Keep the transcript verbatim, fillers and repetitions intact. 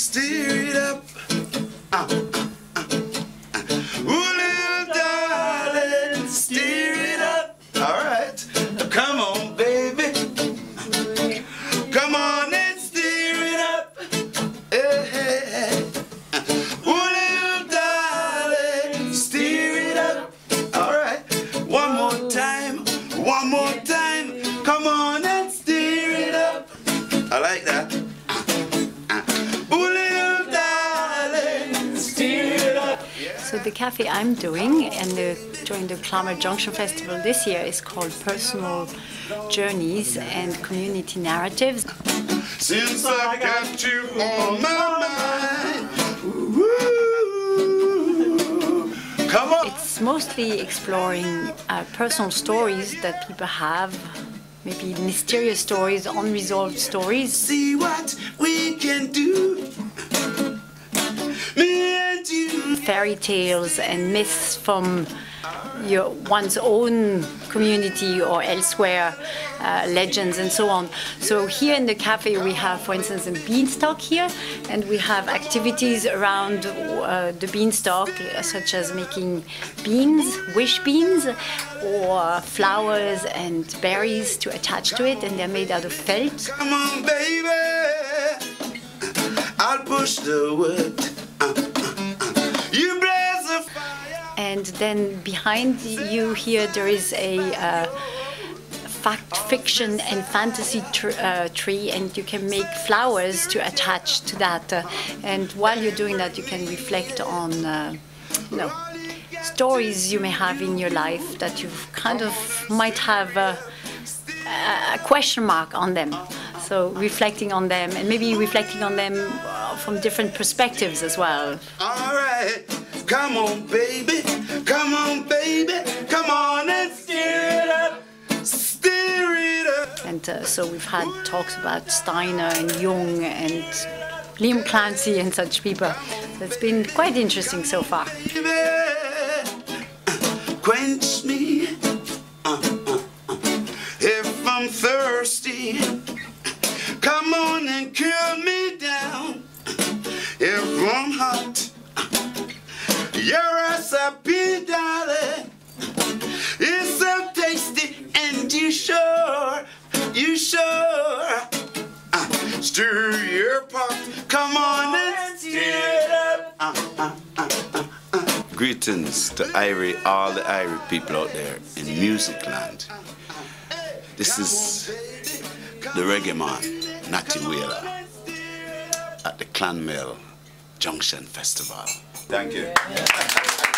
stir it up. Uh, uh, uh, uh. Ooh, little darling, stir it up. All right. Come on, baby. Come on and stir it up. Hey, hey, hey. Ooh, little darling, stir it up. All right. One more time. One more time. Come on and stir it up. I like that. So the cafe I'm doing and the, during the Clonmel Junction Festival this year is called Personal Journeys and Community Narratives. Since I got you on my mind, woo, come on. It's mostly exploring uh, personal stories that people have, maybe mysterious stories, unresolved stories. See what we can do. Fairy tales and myths from your one's own community or elsewhere, uh, legends and so on. So here in the cafe we have, for instance, a beanstalk here, and we have activities around uh, the beanstalk, such as making beans, wish beans, or flowers and berries to attach to it, and they're made out of felt. Come on, baby, I'll push the wood. And then behind you here there is a uh, fact, fiction and fantasy tr uh, tree, and you can make flowers to attach to that. Uh, and while you're doing that you can reflect on uh, you know, stories you may have in your life that you kind of might have a, a question mark on them. So reflecting on them, and maybe reflecting on them from different perspectives as well. All right. Come on, baby, come on, baby, come on and stir it up, stir it up. And uh, so we've had talks about Steiner and Jung and Liam Clancy and such people. So it's been quite interesting so far. Baby, uh, quench me uh, uh, uh, if I'm thirsty. Come on and cool me down if I'm hot. Your recipe, darling, is so tasty, and you sure, you sure, uh, stir your pot, come on and stir it up. Uh, uh, uh, uh, uh. Greetings to Irie, all the Irie people out there in music land. This is the reggae man, Natty Wheeler, at the Clonmel Junction Festival. Thank you. Yeah.